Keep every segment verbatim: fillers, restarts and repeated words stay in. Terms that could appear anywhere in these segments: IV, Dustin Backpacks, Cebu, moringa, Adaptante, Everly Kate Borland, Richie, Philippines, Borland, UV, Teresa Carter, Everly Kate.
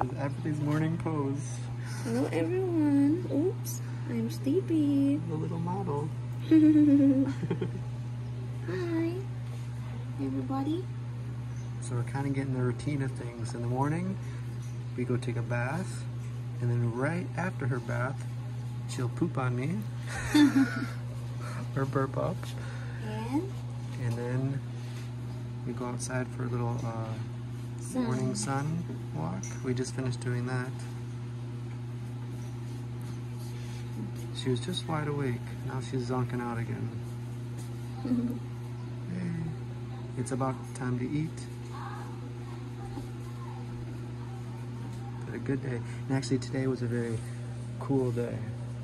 This is Everly's morning pose. Hello everyone. Oops, I'm sleepy. The little model. Hi, everybody. So we're kind of getting the routine of things. In the morning, we go take a bath, and then right after her bath, she'll poop on me, or burp up, and? and then we go outside for a little uh, sun. morning sun walk. We just finished doing that. She was just wide awake. Now she's zonking out again. Hey, it's about time to eat. A good day. And actually today was a very cool day.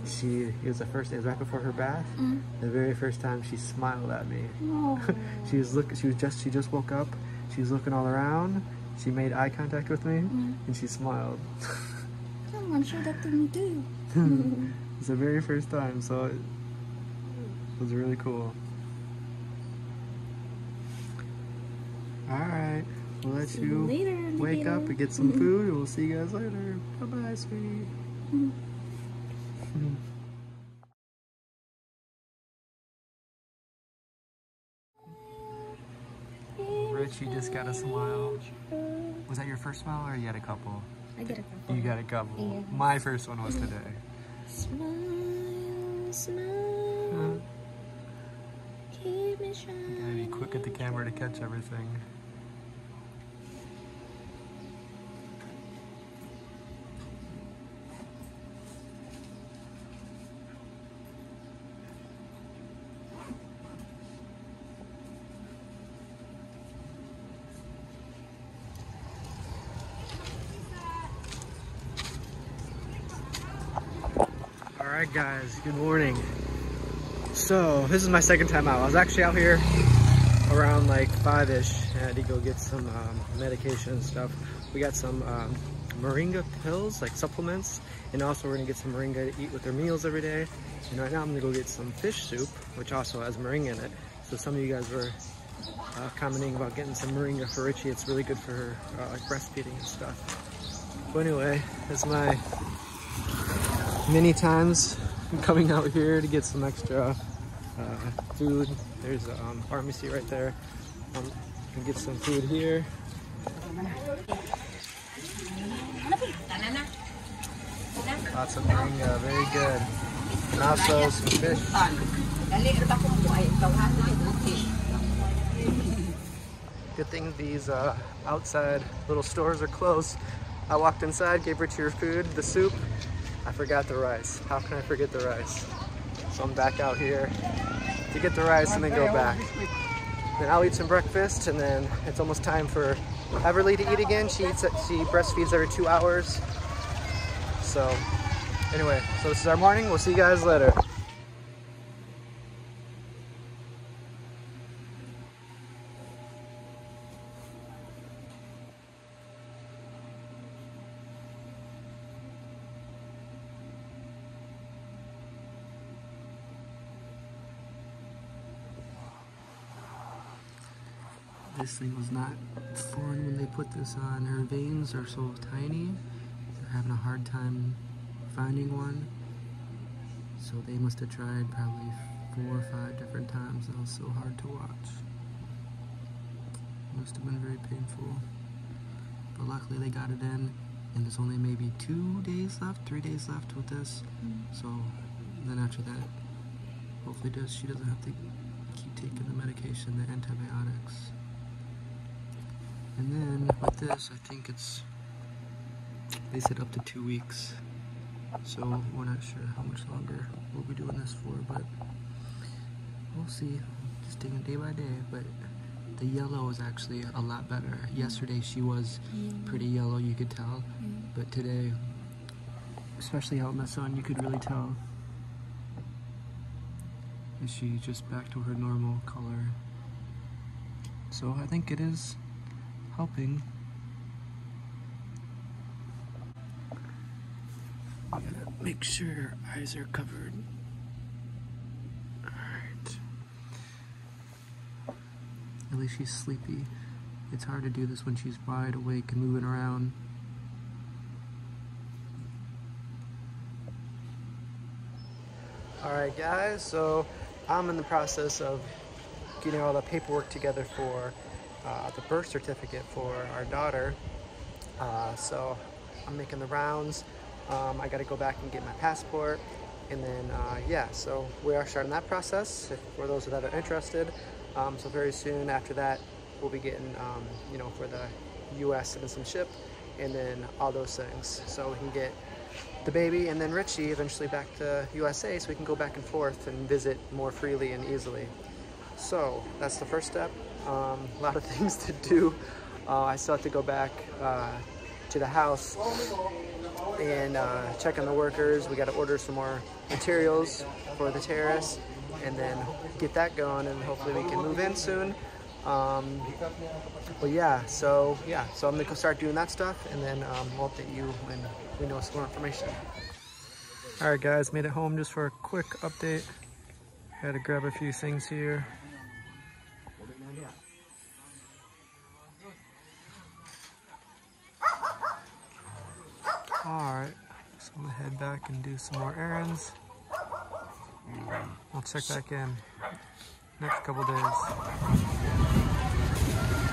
She it was the first day, it was right before her bath. Mm. The very first time she smiled at me. Oh. she was look she was just she just woke up, she was looking all around, she made eye contact with me, mm. and she smiled. Oh, I'm sure that didn't do. It's the very first time, so it was really cool. Alright. We'll let see you later, wake later. up and get some food, and we'll see you guys later. Bye-bye, sweetie. Mm-hmm. Richie just got a smile. Was that your first smile, or you had a couple? I got a couple. You got a couple. Yeah. My first one was today. Smile, smile. Huh? Keep me shining. You gotta be quick at the camera to catch everything. Alright guys, good morning. So this is my second time out. I was actually out here around like five-ish. I had to go get some um, medication and stuff. We got some um, moringa pills, like supplements, and also we're gonna get some moringa to eat with their meals every day. And right now I'm gonna go get some fish soup, which also has moringa in it. So some of you guys were uh, commenting about getting some moringa for Richie. It's really good for her, uh, like breastfeeding and stuff. But anyway, that's my many times I'm coming out here to get some extra uh, food. There's a um, pharmacy right there. Um, you can get some food here. Lots of moringa, very good. And also some fish. Good thing these uh, outside little stores are closed. I walked inside, gave Richie her food, the soup. I forgot the rice. How can I forget the rice? So I'm back out here to get the rice and then go back. Then I'll eat some breakfast, and then it's almost time for Everly to eat again. She eats, she breastfeeds every two hours. So anyway, so this is our morning. We'll see you guys later. This thing was not formed when they put this on. Her veins are so tiny, they're having a hard time finding one. So they must have tried probably four or five different times. It was so hard to watch. Must have been very painful. But luckily they got it in, and there's only maybe two days left, three days left with this. Mm-hmm. So then after that, hopefully does she doesn't have to keep taking the medication, the antibiotics. And then with this, I think it's, they said up to two weeks. So we're not sure how much longer we'll be doing this for, but we'll see. Just taking it day by day, but the yellow is actually a lot better. Yesterday she was pretty yellow, you could tell. But today, especially out in the sun, you could really tell. And she's just back to her normal color. So I think it is helping. I'm gonna make sure your eyes are covered. Alright. At least she's sleepy. It's hard to do this when she's wide awake and moving around. All right, guys, so I'm in the process of getting all the paperwork together for uh, the birth certificate for our daughter. Uh, so I'm making the rounds. Um, I got to go back and get my passport. And then, uh, yeah, so we are starting that process if, for those that are interested. Um, so very soon after that, we'll be getting, um, you know, for the U S citizenship and then all those things. So we can get the baby and then Richie eventually back to U S A so we can go back and forth and visit more freely and easily. So that's the first step. Um, a lot of things to do. Uh, I still have to go back uh, to the house and uh, check on the workers. We got to order some more materials for the terrace and then get that going, and hopefully we can move in soon. Um, but yeah, so yeah, so I'm gonna go start doing that stuff, and then um, we'll update you when we know some more information. All right, guys, made it home just for a quick update. Had to grab a few things here. All right, so I'm gonna head back and do some more errands. We'll check back in next couple days.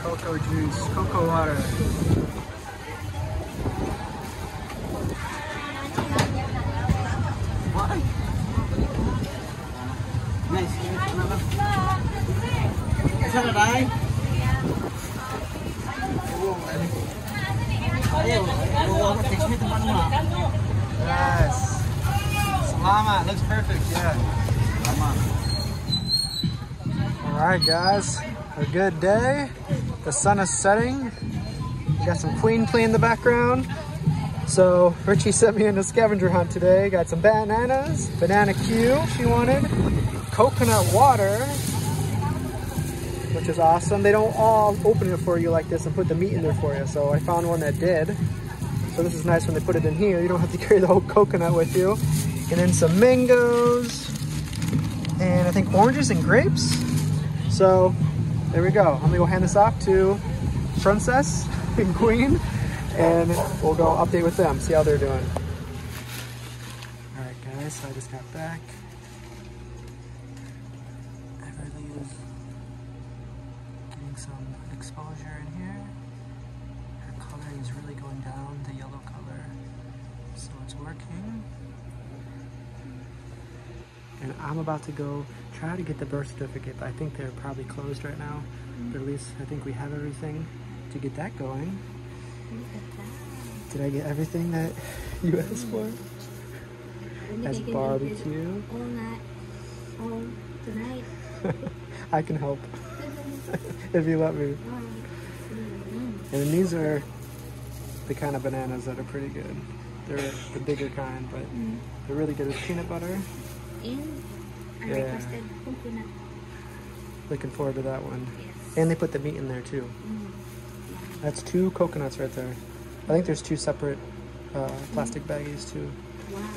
Cocoa juice, cocoa water. Yes. Salama, looks perfect, yeah. Alright, guys, a good day. The sun is setting. We got some queen play in the background. So Richie sent me in a scavenger hunt today. Got some bananas, banana Q she wanted, coconut water, which is awesome. They don't all open it for you like this and put the meat in there for you. So I found one that did. So this is nice when they put it in here. You don't have to carry the whole coconut with you. And then some mangoes, and I think oranges and grapes. So there we go. I'm gonna go hand this off to Princess and Queen, and we'll go update with them, see how they're doing. All right, guys, so I just got back. Everly is getting some exposure in here. Her color is really going down, the yellow color, so it's working. And I'm about to go try to get the birth certificate, but I think they're probably closed right now. Mm-hmm. But at least I think we have everything to get that going. Did I get everything that you asked for? That's barbecue. All night, all tonight. I can help if you let me. And then these are the kind of bananas that are pretty good. They're the bigger kind, but mm. they're really good with peanut butter. And I yeah. requested coconut. Looking forward to that one. Yes. And they put the meat in there too. Mm. Yeah. That's two coconuts right there. I think there's two separate uh, plastic mm. baggies too. Wow.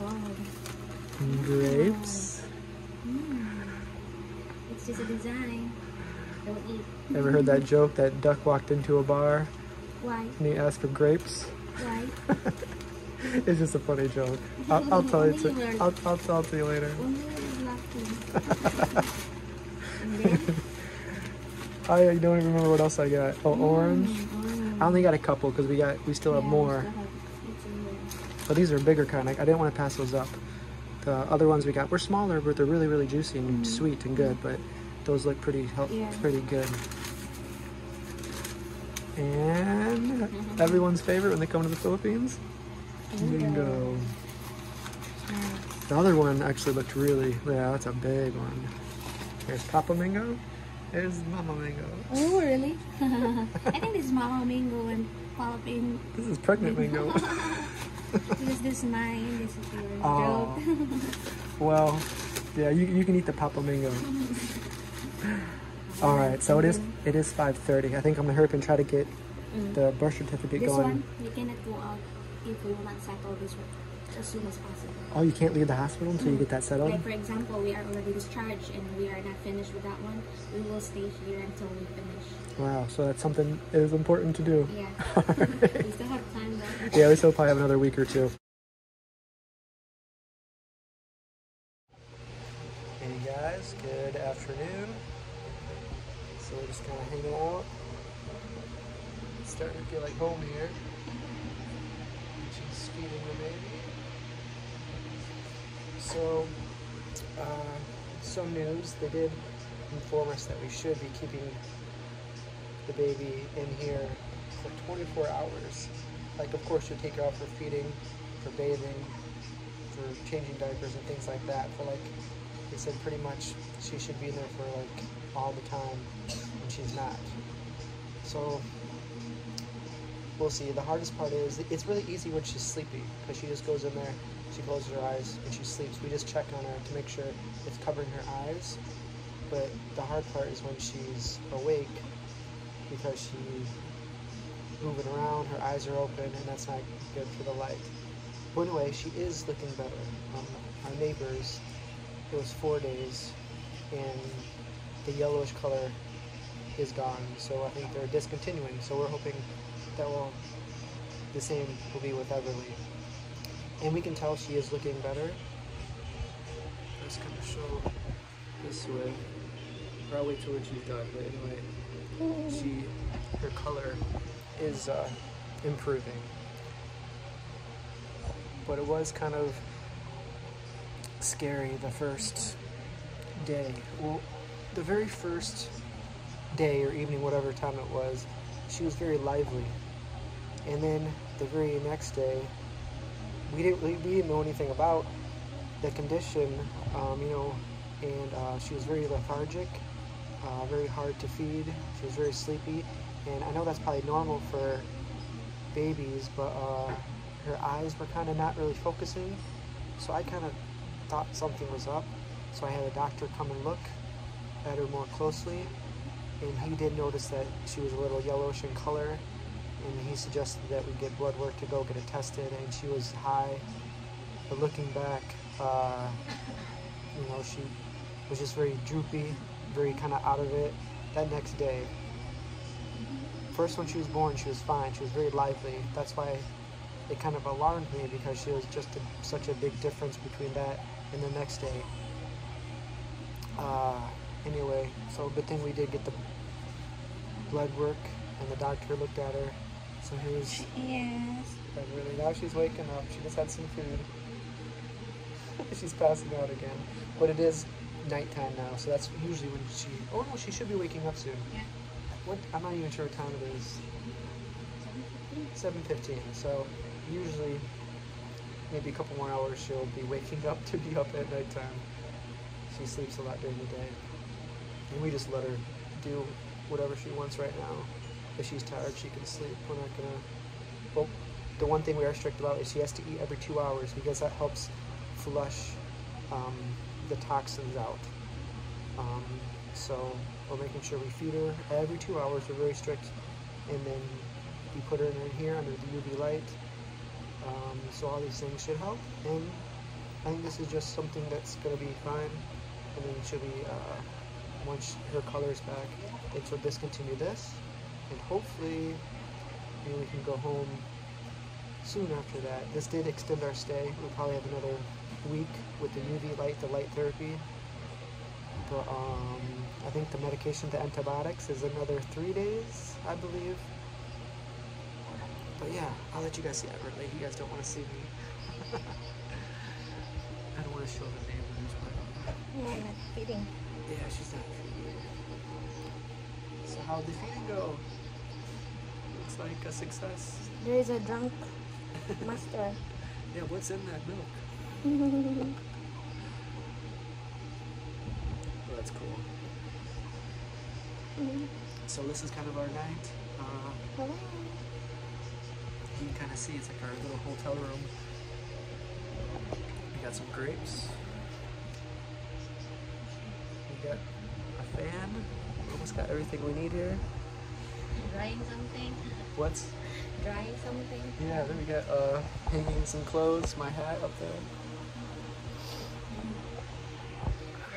Wow. And grapes. Wow. Mm. It's just a design. Don't eat. Ever heard that joke that duck walked into a bar? Why? And he asked for grapes? Why? It's just a funny joke. I'll, I'll tell you. To, I'll, I'll tell it to you later. Oh yeah, you don't even remember what else I got. Oh, orange. I only got a couple because we got we still have more. But these are bigger kind. I, I didn't want to pass those up. The other ones we got were smaller, but they're really really juicy and mm-hmm. sweet and good. But those look pretty healthy, pretty good. And everyone's favorite when they come to the Philippines. Bingo. The other one actually looked really, yeah, that's a big one. There's Papa Mango. There's Mama Mango. Oh, really? I think this is Mama Mango and Palapin. This is Pregnant Mango. This is mine, this is yours. Oh. Well, yeah, you, you can eat the Papa Mango. All right, so it is it is five thirty. I think I'm going to hurry up and try to get mm. the birth certificate this going. This one, you cannot go out. If we will not settle this as soon as possible. Oh, you can't leave the hospital until mm. you get that settled? Like, for example, we are already discharged and we are not finished with that one. We will stay here until we finish. Wow, so that's something it is important to do. Yeah. Right. We still have time, though. Yeah, we still probably have another week or two. starting to feel like home here. She's feeding the baby. So, uh, some news. They did inform us that we should be keeping the baby in here for twenty-four hours. Like, of course, you take her off for feeding, for bathing, for changing diapers and things like that. For like, they said pretty much she should be there for like all the time, and she's not. So we'll see. The hardest part is it's really easy when she's sleepy because she just goes in there, she closes her eyes, and she sleeps. We just check on her to make sure it's covering her eyes. But the hard part is when she's awake because she's moving around, her eyes are open, and that's not good for the light. But anyway, she is looking better. Um, our neighbors, it was four days, and the yellowish color is gone. So I think they're discontinuing. So we're hoping that will the same will be with Everly. And we can tell she is looking better. Let's kind of show this way. Probably till when she's done, but anyway, she her color is uh, improving. But it was kind of scary the first day. Well, the very first day or evening, whatever time it was, she was very lively. And then the very next day, we didn't we didn't know anything about the condition, um, you know, and uh, she was very lethargic, uh, very hard to feed. She was very sleepy. And I know that's probably normal for babies, but uh, her eyes were kind of not really focusing. So I kind of thought something was up. So I had a doctor come and look at her more closely. And he did notice that she was a little yellowish in color. And he suggested that we get blood work to go get it tested. And she was high. But looking back, uh, you know, she was just very droopy, very kind of out of it that next day. First, when she was born, she was fine. She was very lively. That's why it kind of alarmed me, because she was just a, such a big difference between that and the next day. Uh, anyway, so good thing we did get the blood work, and the doctor looked at her. So here's yes. Really, now she's waking up. She just had some food. She's passing out again, but it is nighttime now, so that's usually when she. Oh no, she should be waking up soon. Yeah. What, I'm not even sure what time it is. seven fifteen. So usually maybe a couple more hours she'll be waking up to be up at nighttime. She sleeps a lot during the day. And we just let her do whatever she wants right now. If she's tired, she can sleep. We're not gonna... Well, the one thing we are strict about is she has to eat every two hours because that helps flush um, the toxins out. Um, so we're making sure we feed her every two hours. We're very strict. And then we put her in here under the U V light. Um, so all these things should help. And I think this is just something that's going to be fine. And then she'll be, uh, once her color's back, then she'll discontinue this. And hopefully, maybe we can go home soon after that. This did extend our stay. We'll probably have another week with the U V light, the light therapy. But um, I think the medication, the antibiotics, is another three days, I believe. But yeah, I'll let you guys see Everly. You guys don't want to see me. I don't want to show the neighbors. But... Yeah, not feeding. Yeah, she's not feeding. So how'd the feeding go? Looks like a success. There is a drunk master. Yeah, what's in that milk? Well, that's cool. Mm-hmm. So this is kind of our night. Uh, Hello. You can kind of see it's like our little hotel room. We got some grapes. We got a fan. We almost got everything we need here. Drying something. What's? Drying something. Yeah, then we got uh, hanging some clothes, my hat up there.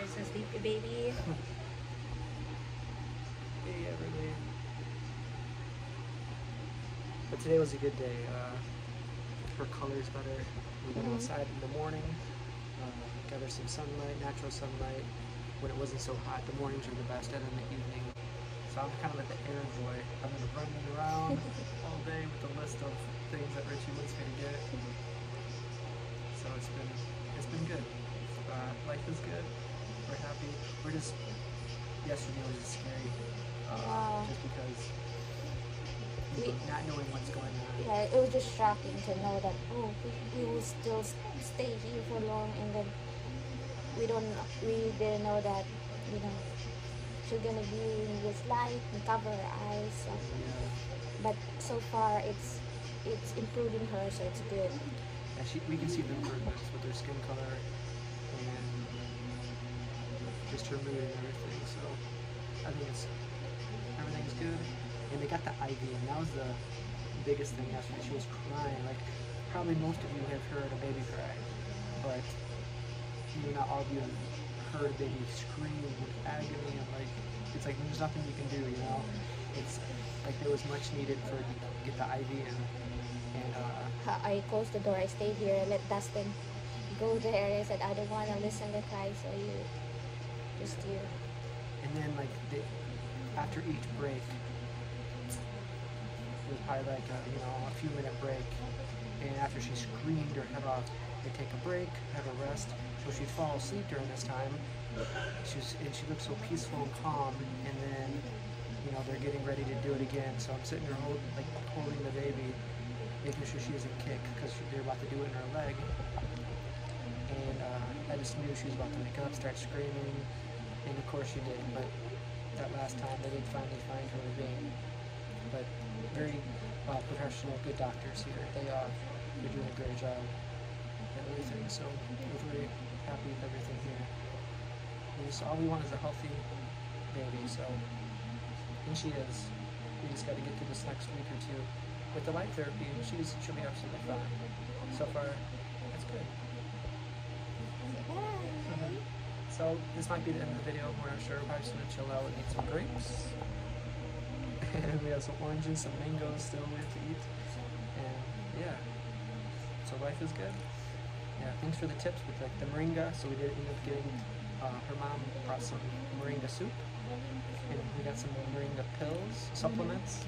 There's a sleepy baby. Hey, everybody. But today was a good day. Uh, her color's better. We went mm-hmm. outside in the morning, uh, got her some sunlight, natural sunlight. When it wasn't so hot, the mornings were the best, and in the evening. So I'm kind of like the errand boy. I'm gonna run around. list of things that Richie wants me to get. Mm-hmm. So it's been it's been good. Uh, life is good. We're happy. We're just yesterday was just scary. Uh, wow. Just because we, not knowing what's going on. Yeah, it was just shocking to know that oh we, we will still stay here for long, and then we don't we didn't know that you know. She's gonna be in this light and cover her eyes. So. But so far, it's it's improving her, so it's good. And she, we can see the improvements with her skin color and just her mood and everything. So I think it's everything's good. And they got the I V, and that was the biggest thing. After she was crying, like probably most of you have heard a baby cry, but you know, not all of you. Heard a baby scream with agony, and like it's like there's nothing you can do, you know. It's like there was much needed for get the I V in. And uh, I closed the door. I stayed here. I let Dustin go there. I said I don't want to listen to cry, so you just you. And then like the, after each break, it was probably like a, you know a few minute break. And after she screamed her head off, they take a break, have a rest. So she'd fall asleep during this time. She was, and she looked so peaceful and calm. And then, you know, they're getting ready to do it again. So I'm sitting there hold, like, holding the baby, making sure she doesn't kick because they're about to do it in her leg. And uh, I just knew she was about to wake up, start screaming. And of course she did. But that last time, they did finally find her again. But very uh, professional, good doctors here. They are. They're doing a great job. Everything, so we're really happy with everything here. And just, all we want is a healthy baby, so, and she is. We just got to get through this next week or two with the light therapy, and she's, she'll be absolutely fine. So far, it's good. Mm-hmm. So, this might be the end of the video. We're not sure. We're probably just going to chill out and eat some grapes. And we have some oranges, some mangoes still we have to eat. And yeah, so life is good. Yeah, thanks for the tips with like the moringa. So we did end up getting uh, her mom brought some moringa soup, and we got some moringa pills, supplements.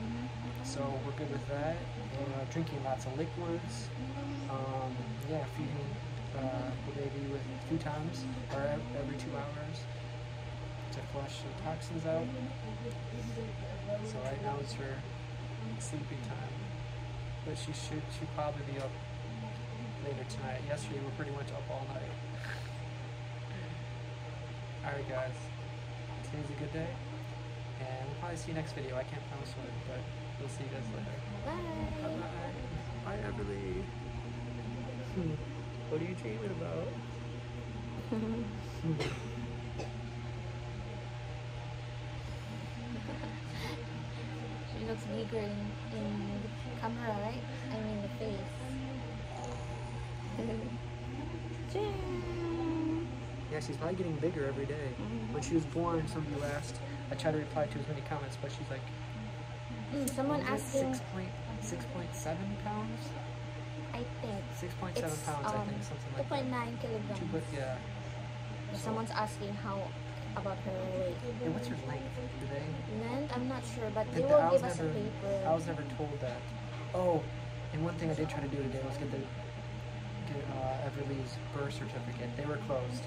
So we're good with that. And uh, drinking lots of liquids. Um, yeah, feeding uh, the baby with two times or every two hours to flush the toxins out. So right now it's her sleeping time, but she should she probably be up later tonight. Yesterday we were pretty much up all night. Alright guys, today's a good day, and we'll probably see you next video. I can't promise when, but we'll see you guys later. Bye! Bye, bye. Bye Everly! Hmm. What are you dreaming about? She looks bigger in, in the camera, right? I mean the face. Yeah, she's probably getting bigger every day. When she was born, somebody asked, I tried to reply to as many comments, but she's like, mm, someone asked six point seven pounds? I think. six point seven pounds, um, I think, something like that. two point nine kilograms. Two, but, yeah. So. Someone's asking how about her weight. Yeah, what's her length? Do they? Length? I'm not sure, but they the, will give us never, a paper. I was never told that. Oh, and one thing I did try to do today was get the Uh, Everly's birth certificate. They were closed,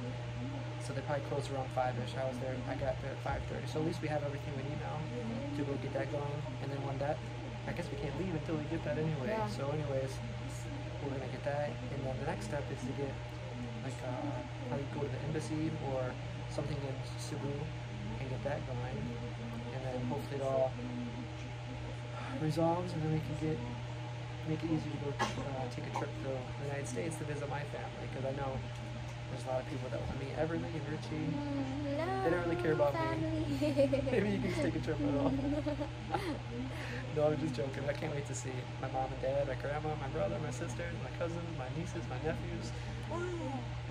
so they probably closed around five-ish. I was there. I got there at five thirty. So at least we have everything we need now to go get that going. And then when that, I guess we can't leave until we get that anyway. Yeah. So anyways, we're gonna get that. And then the next step is to get like uh, probably go to the embassy or something in Cebu and get that going. And then hopefully it all resolves, and then we can get. Make it easy to go uh, take a trip to the United States to visit my family, because I know there's a lot of people that want to meet Everly and Richie. No, they don't really care about family. Me. Maybe you can just take a trip at all. No, I'm just joking. I can't wait to see my mom and dad, my grandma, my brother, my sisters, my cousins, my nieces, my nephews.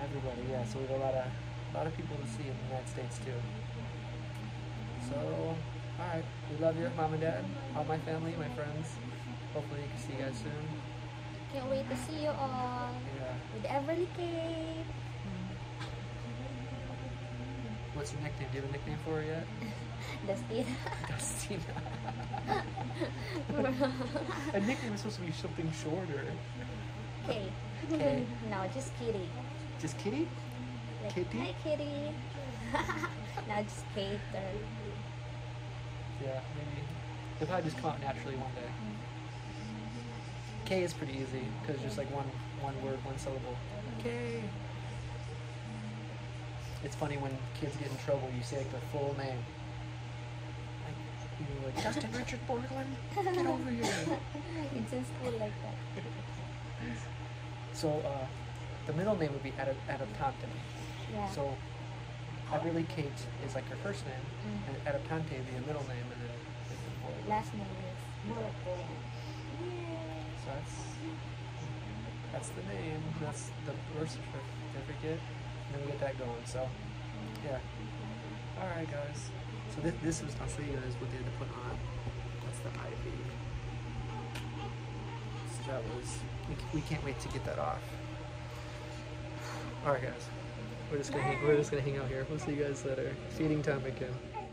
Everybody, yeah. So we have a lot of a lot of people to see in the United States too. So, all right, we love you, mom and dad, all my family, my friends. Hopefully, you can see you guys soon. Can't wait to see you all. Yeah. With Everly Kate. What's your nickname? Do you have a nickname for her yet? Dustina. Dustina. A nickname is supposed to be something shorter. Kitty. Okay. No, just Kitty. Just Kitty? Like, Kitty? Hi, Kitty. No, just Kate. Or... yeah, maybe. They'll probably just come out naturally one day. Mm-hmm. K is pretty easy because it's just like one, one word, one syllable. K. It's funny when kids get in trouble, you say like their full name. Like, you're like, Justin Richard Borland, get over here. It's in school like that. So, uh, the middle name would be Adaptante. Yeah. So, Everly Kate is like her first name, mm. and Adaptante would be a middle name, and then it's the boy. Last name is Borland. Yeah. So that's, that's the name, that's the birth certificate. And then we get that going, so yeah. Alright, guys. So, this, this was, I'll show you guys what they had to put on. That's the I V. So, that was, we, we can't wait to get that off. Alright, guys. We're just gonna hang, we're just gonna hang out here. We'll see you guys later. Feeding time again.